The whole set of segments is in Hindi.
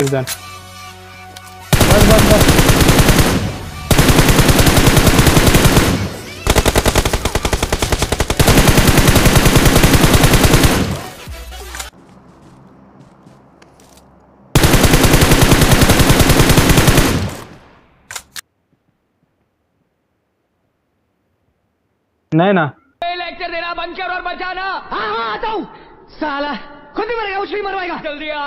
He's done. नहीं ना लेक्चर देना बंद कर और बचाना। हाँ आता हूँ साला, खुद ही मरेगा, कुछ भी मरवाएगा। जल्दी आ।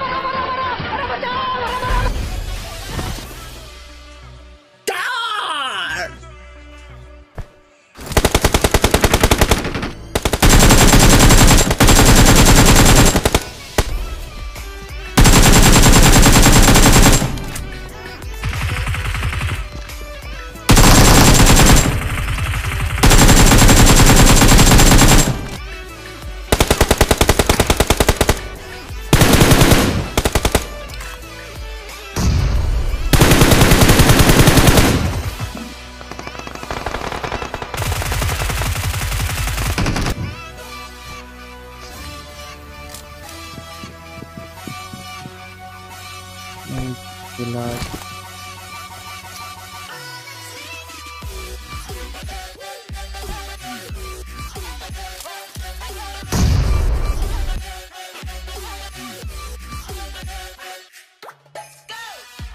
Good luck.